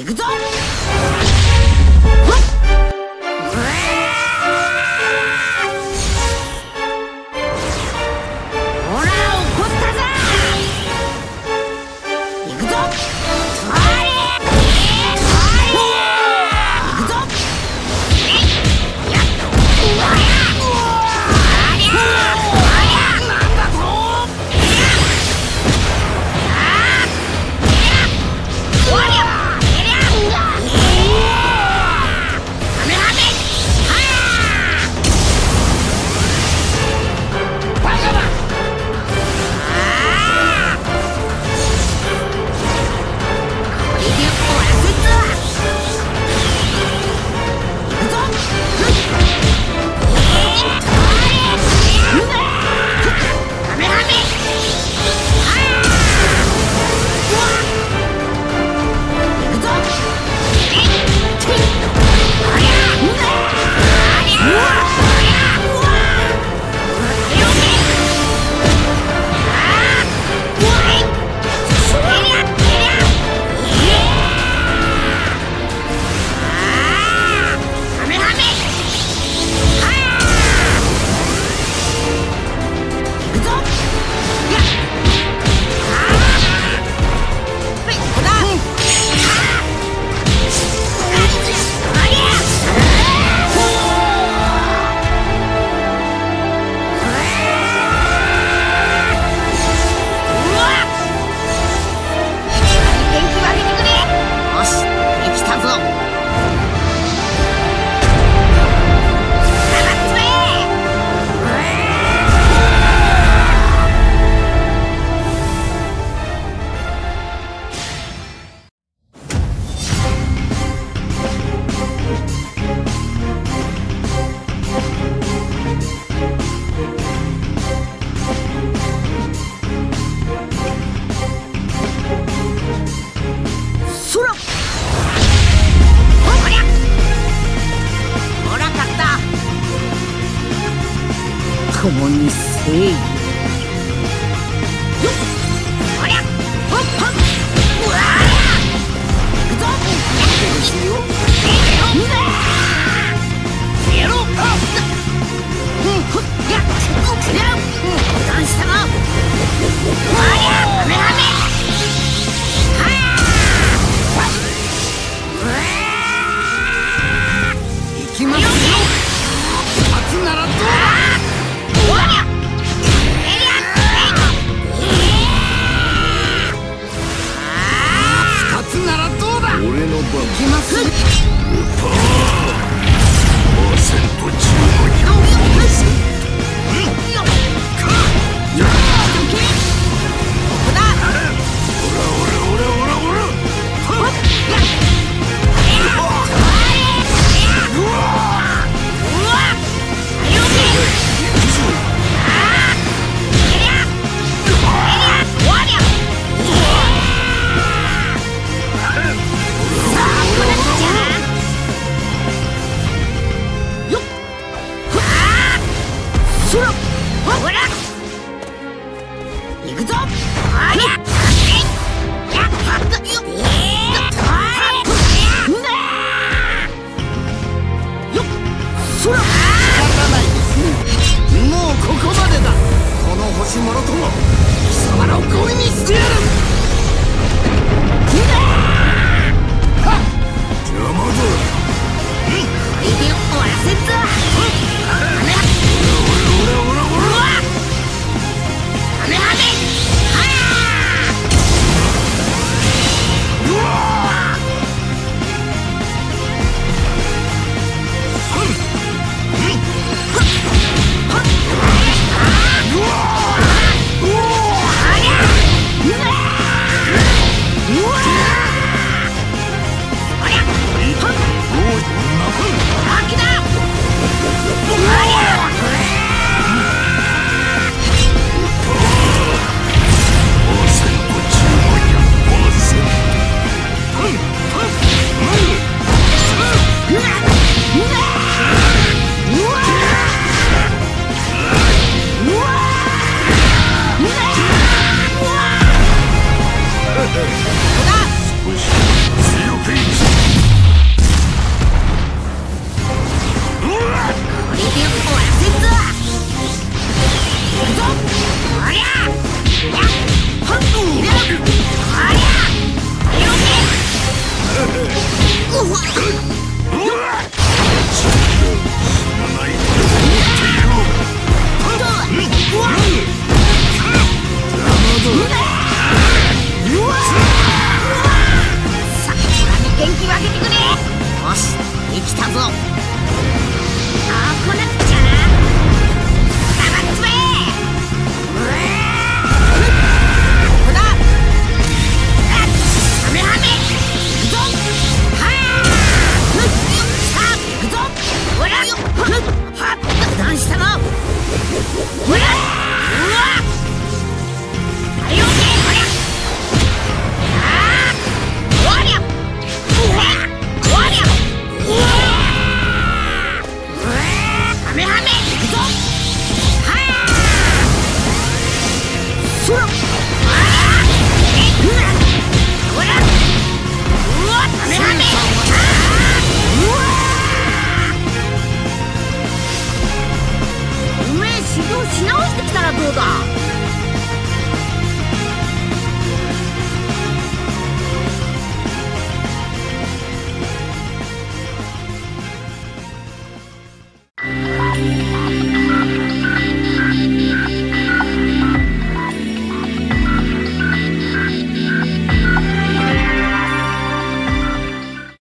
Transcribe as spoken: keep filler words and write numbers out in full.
行くぞ。共にせい。おりゃほっほっうわやろうかほっやっほっやろ男子様おりゃはめはめはあいきますよ。初ならどう。What? 元気分けてくれ。よし、生きたぞ。あー、これ